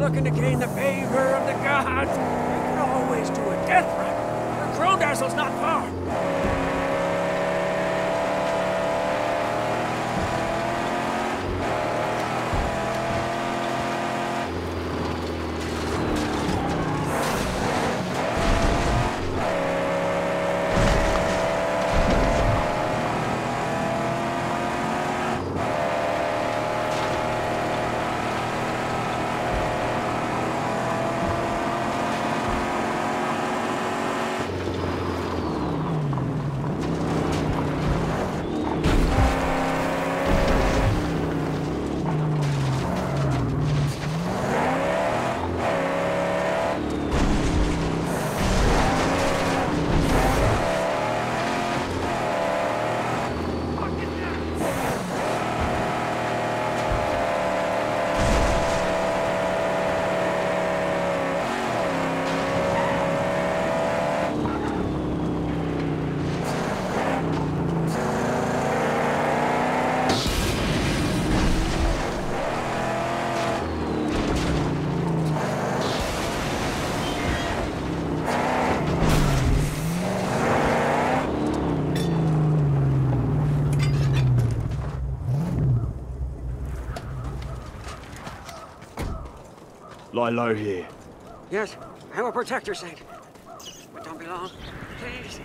you're looking to gain the favor of the gods, you can always do a death run. Krolgazel's not far. Lie low here. Yes, I will protect your saint. But don't be long, please.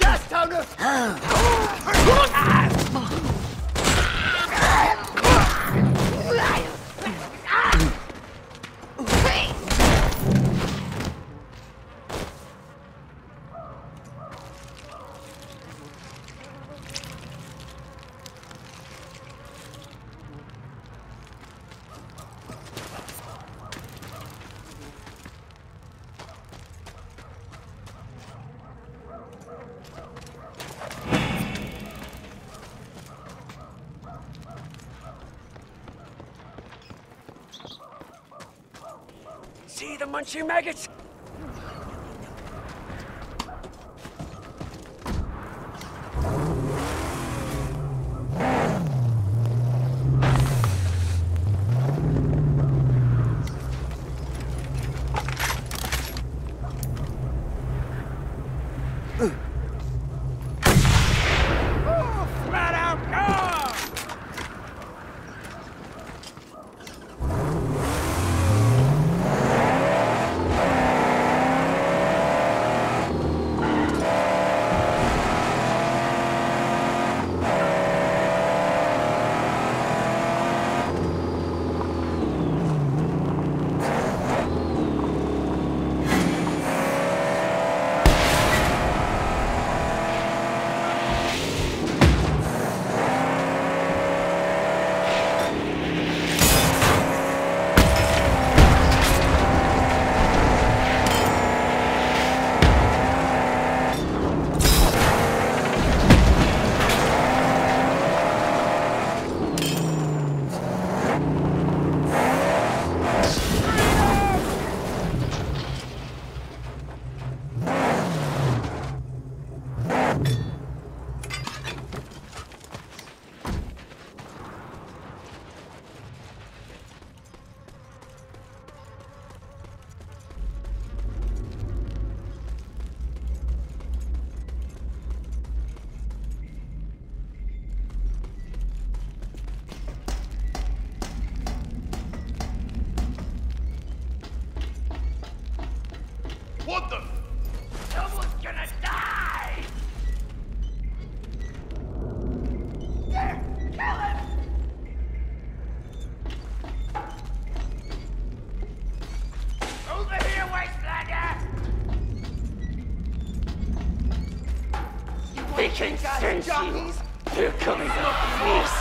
Gas town! See the munching maggots? What the? Someone's gonna die! There! Kill him! Over here, Wastelander! We can sense you! They're coming up east!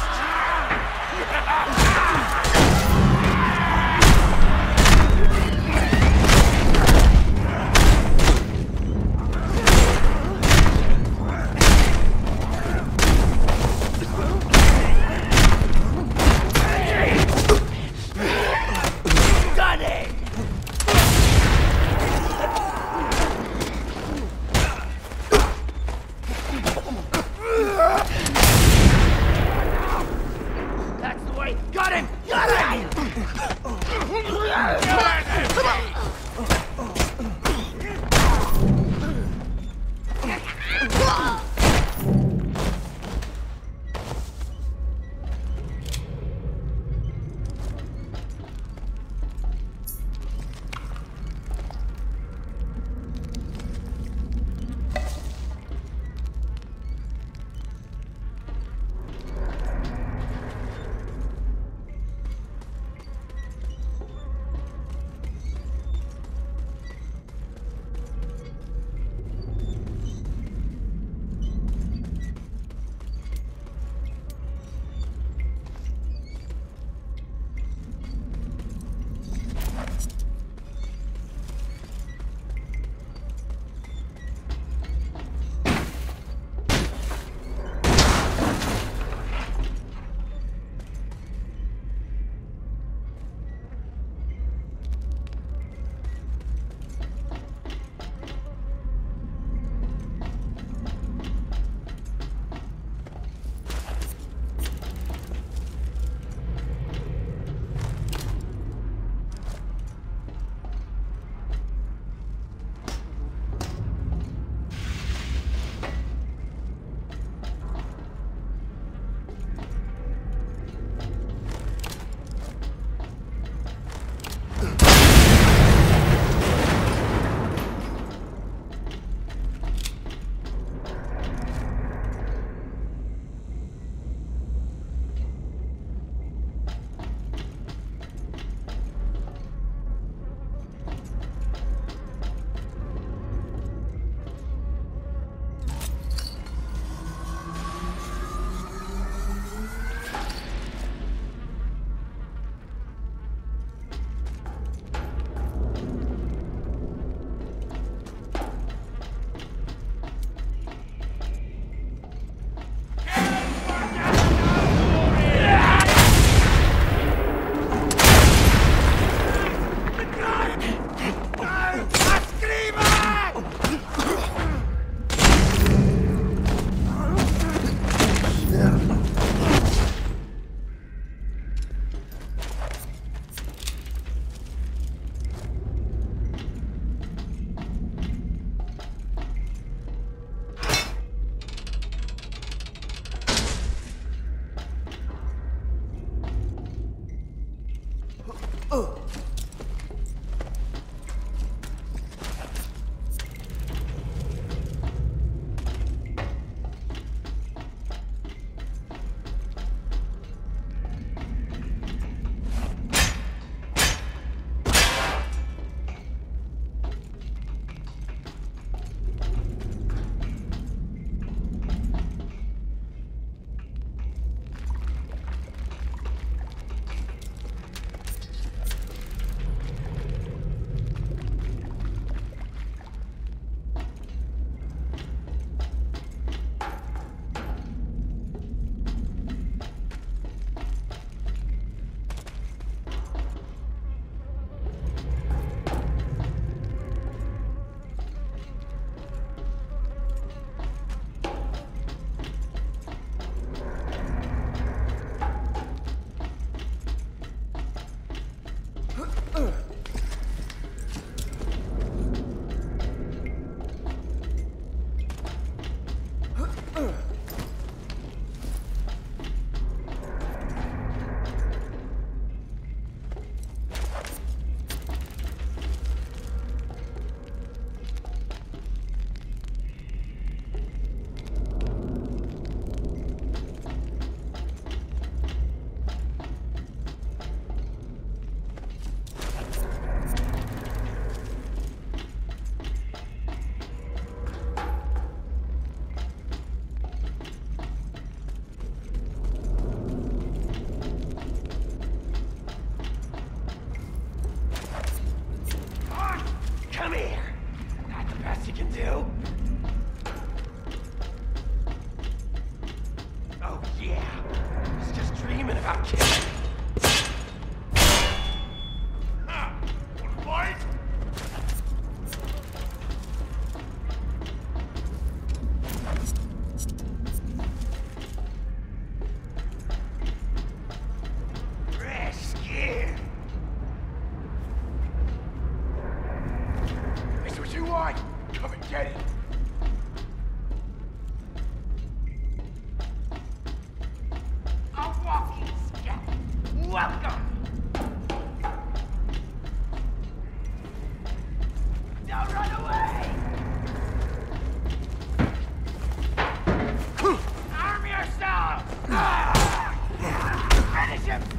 him.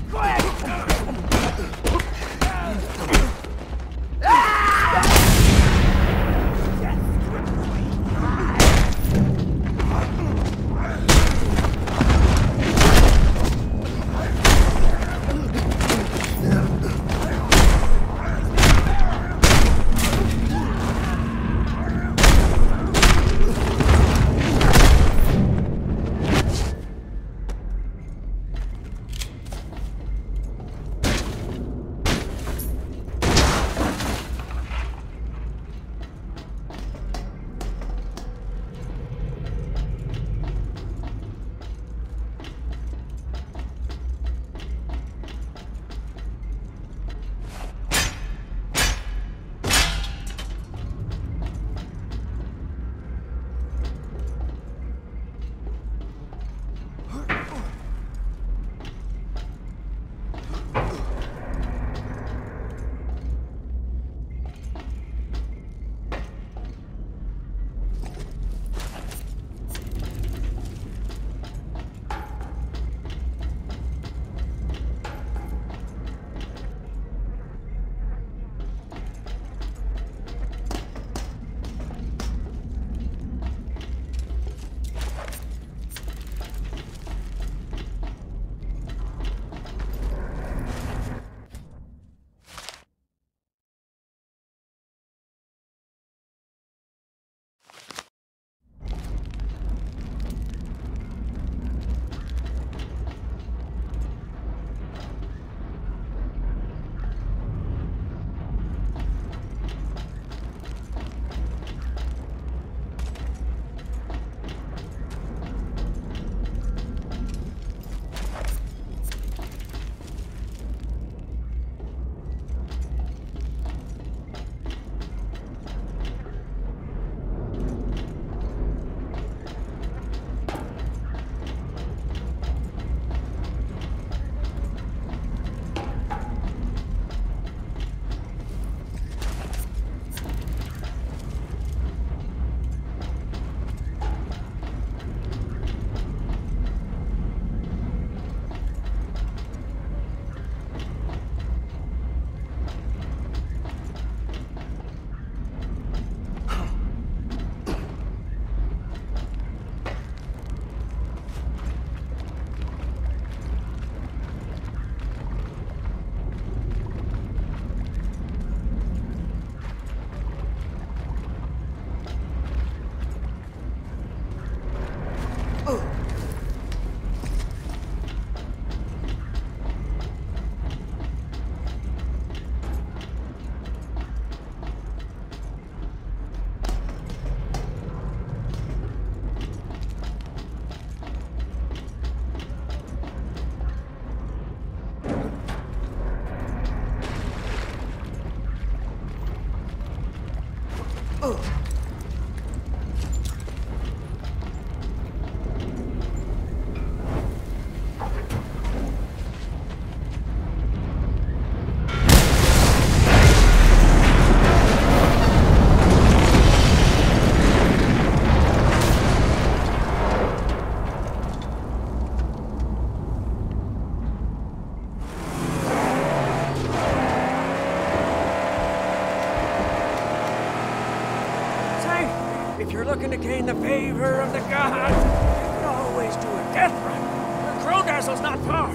If you're looking to gain the favor of the gods, you can always do a death run. Krolgazel's not far.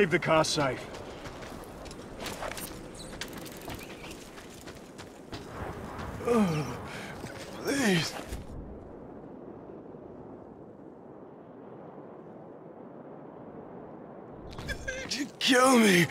Keep the car safe. Oh, please. You kill me.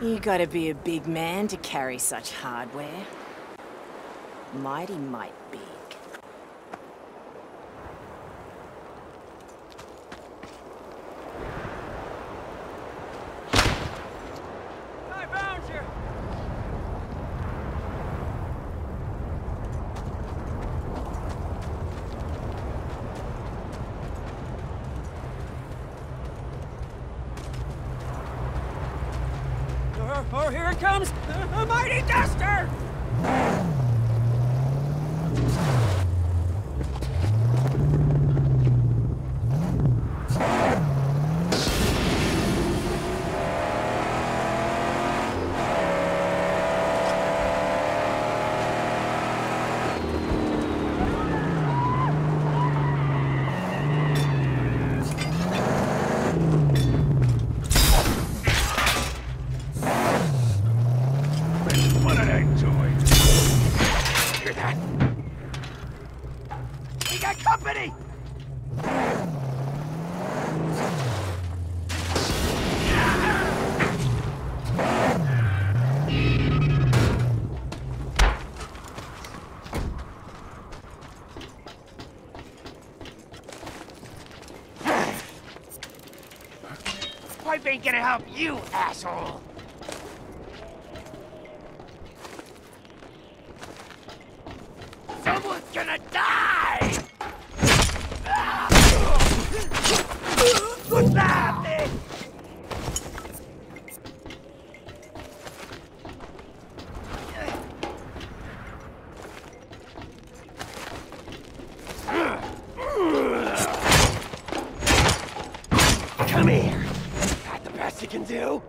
You gotta be a big man to carry such hardware. Mighty might be. Oh, here it comes! A mighty duster! pipe ain't gonna help you, asshole! Someone's gonna die! What's happening? Come here. Is that the best you can do?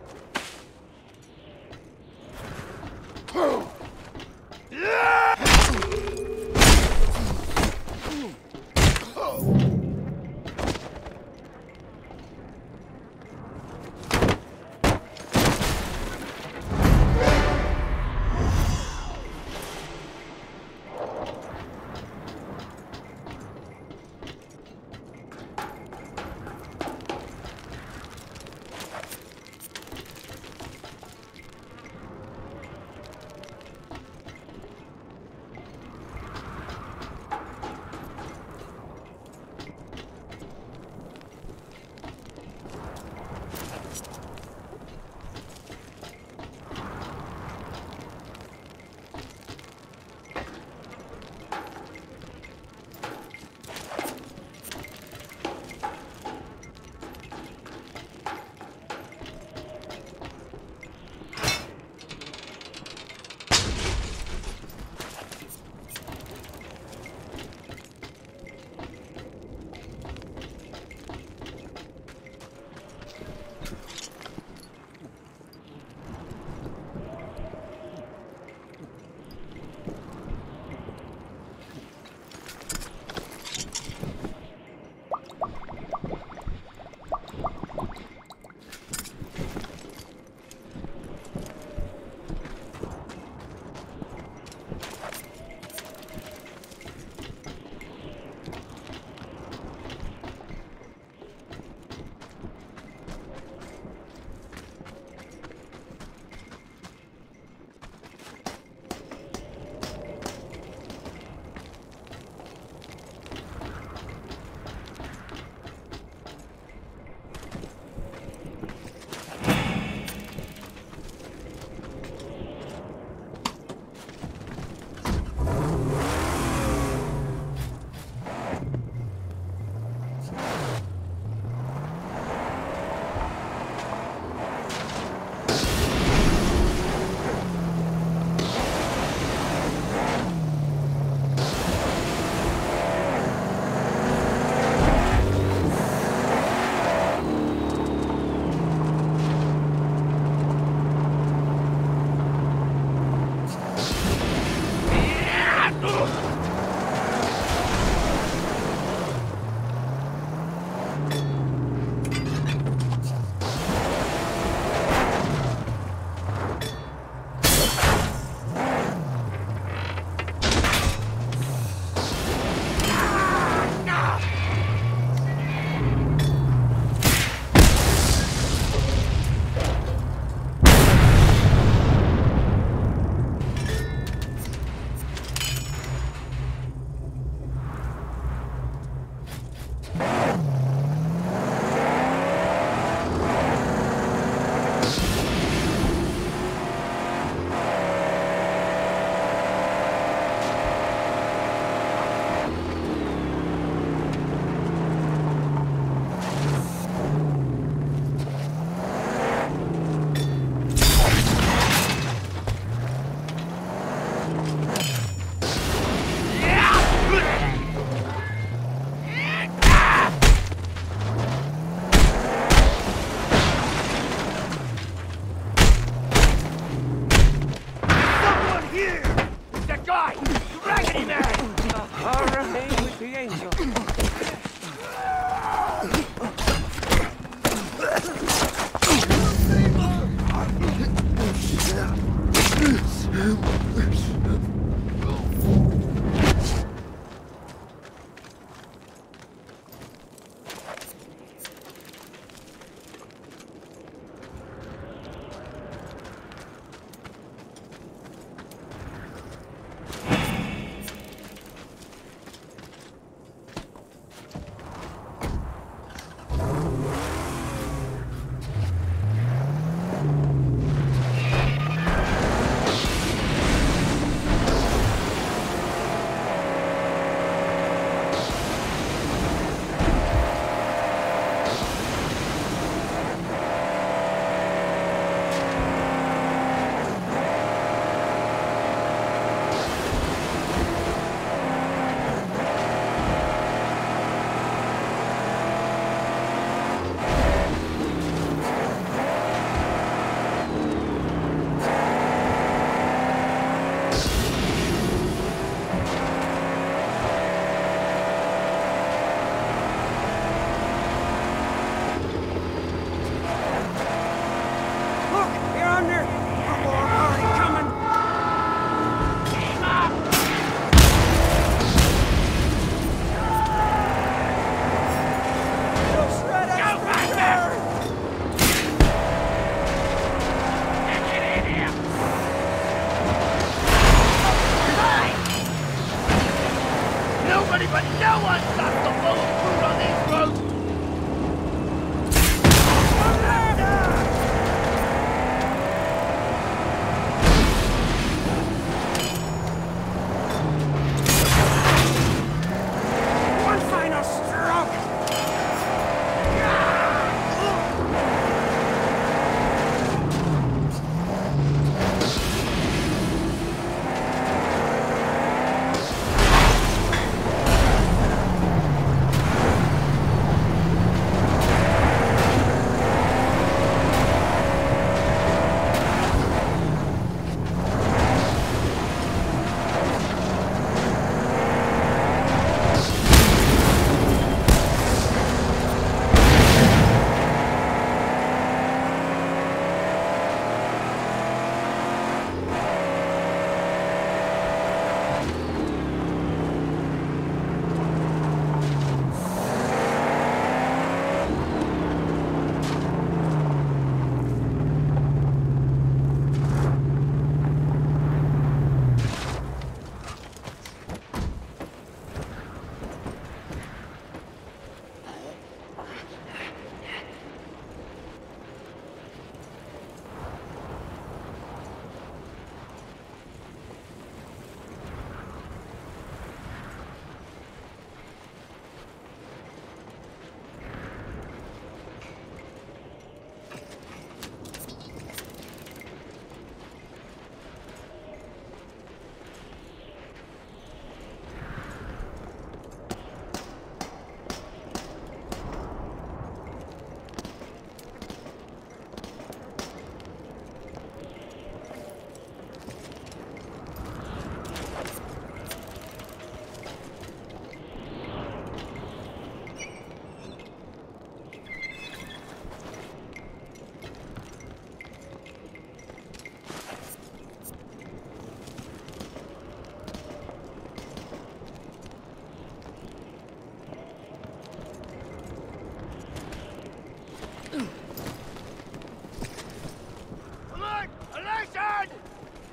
one's got the bullet food on these roads!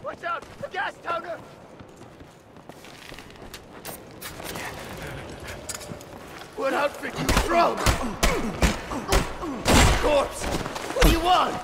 Watch out! The gas toner! What outfit you throw? Corpse! What do you want?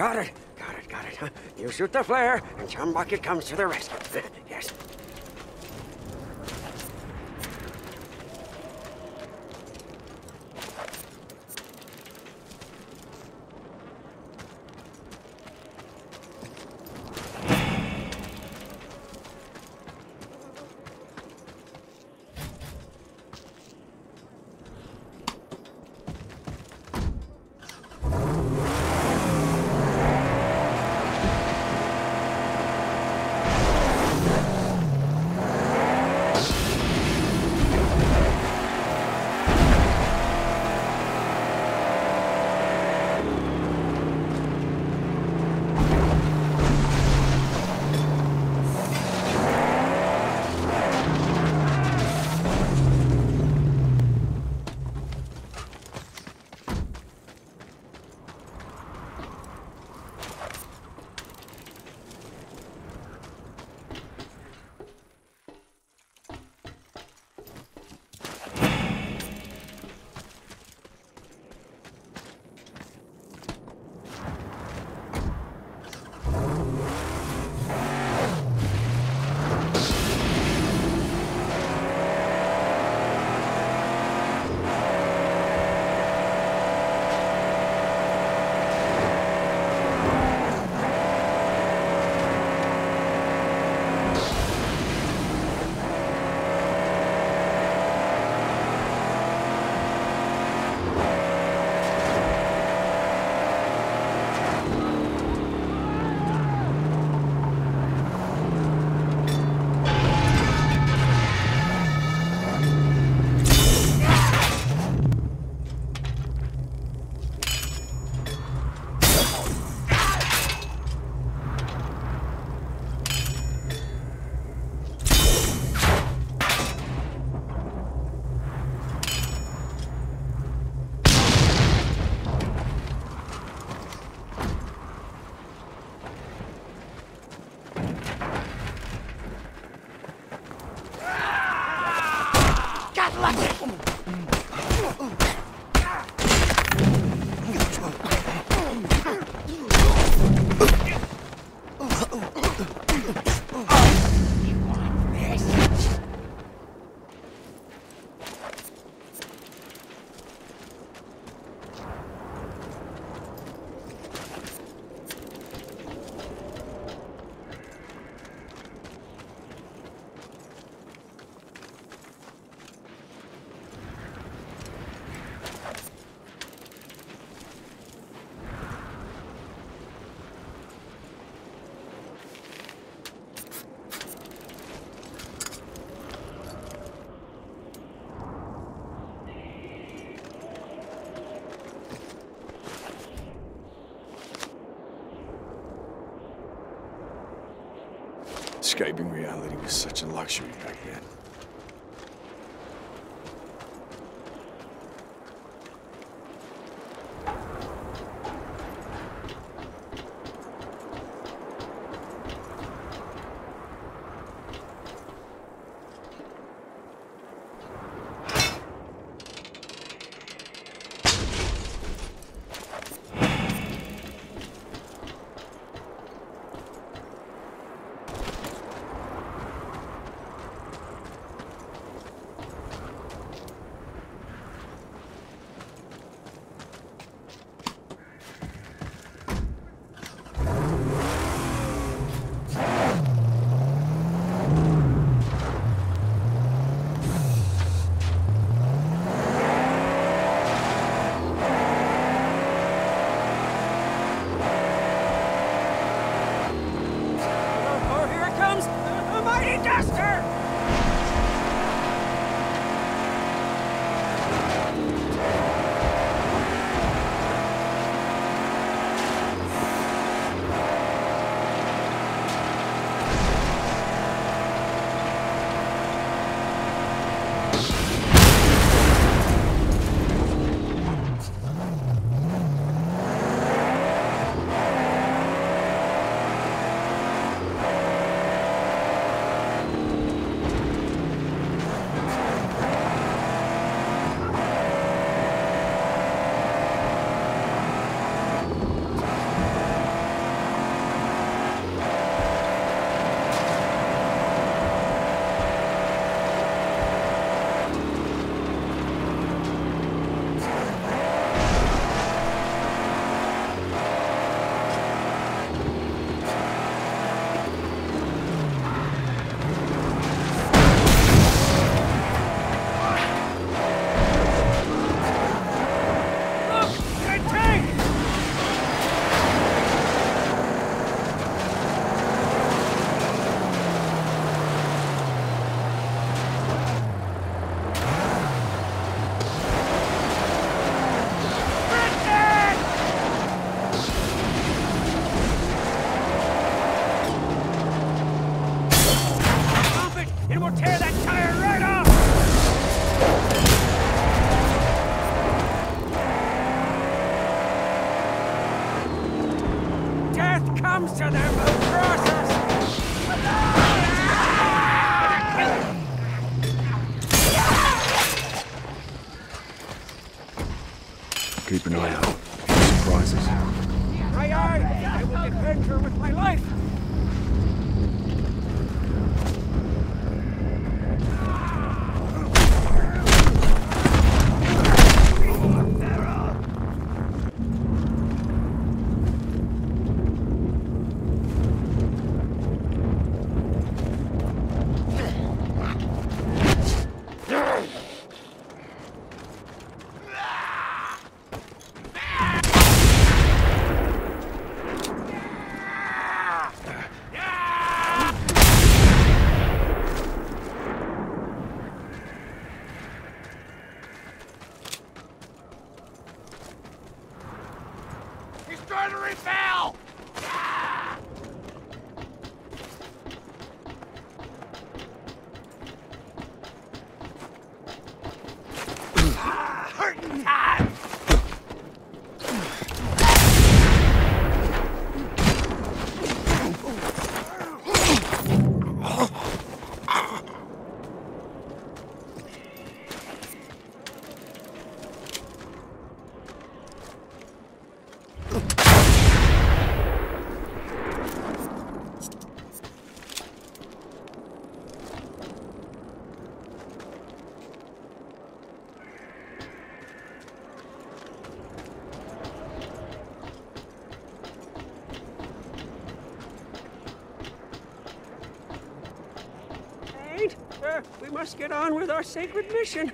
Got it. Huh? You shoot the flare, and Chum Bucket comes to the rescue. Yes. Escaping reality was such a luxury back then. comes to them who cross us. Keep an eye out. Surprises. Aye, aye. I will defend her with my life. We must get on with our sacred mission.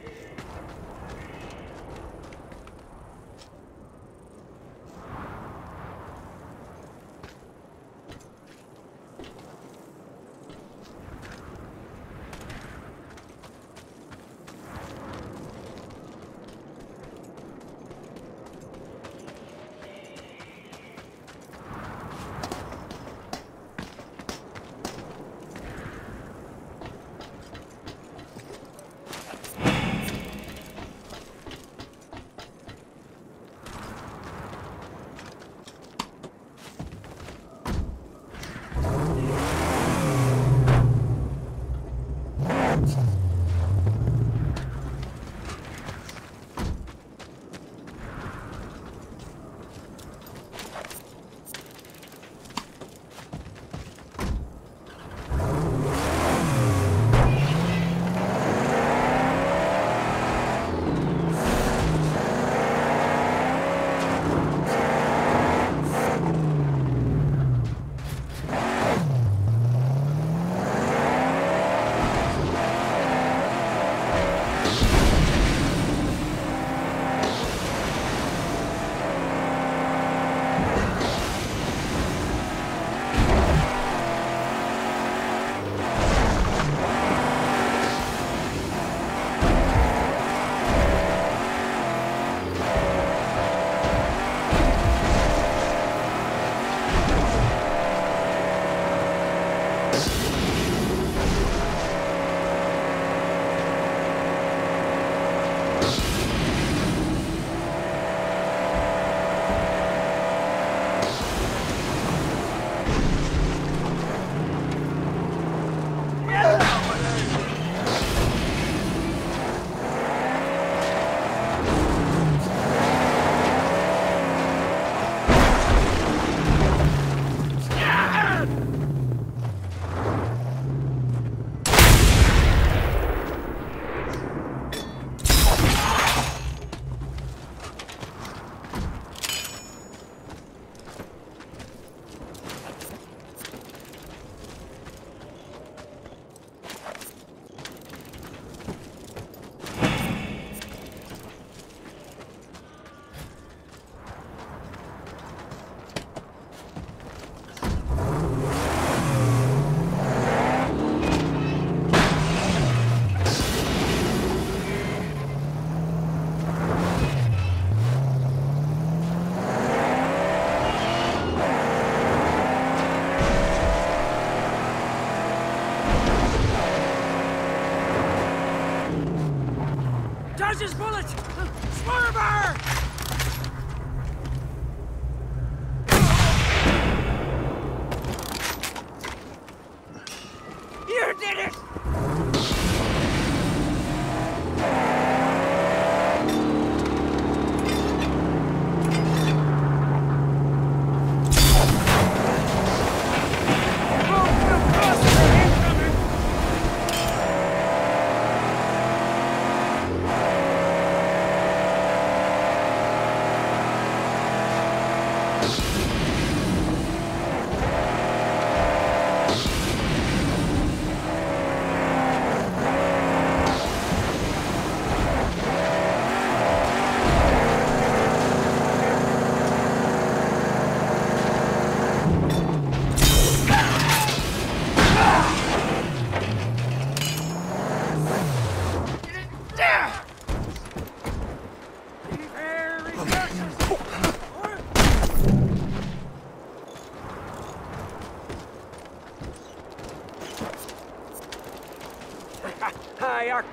His bullet! Swerver!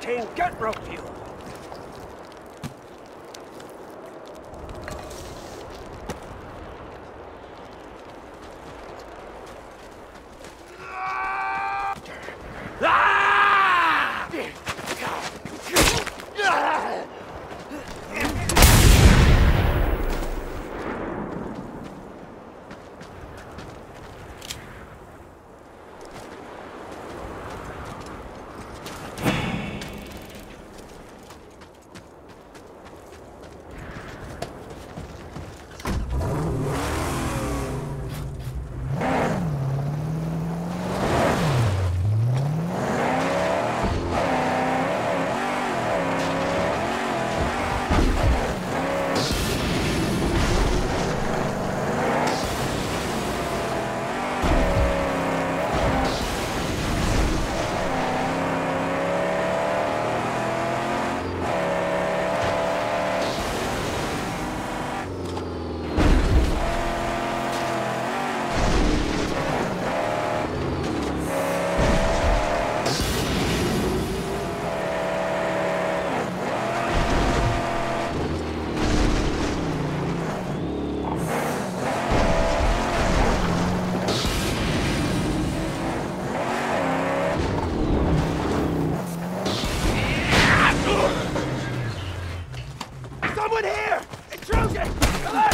obtain gut rope fuel. Someone here! Intrusion! Alert!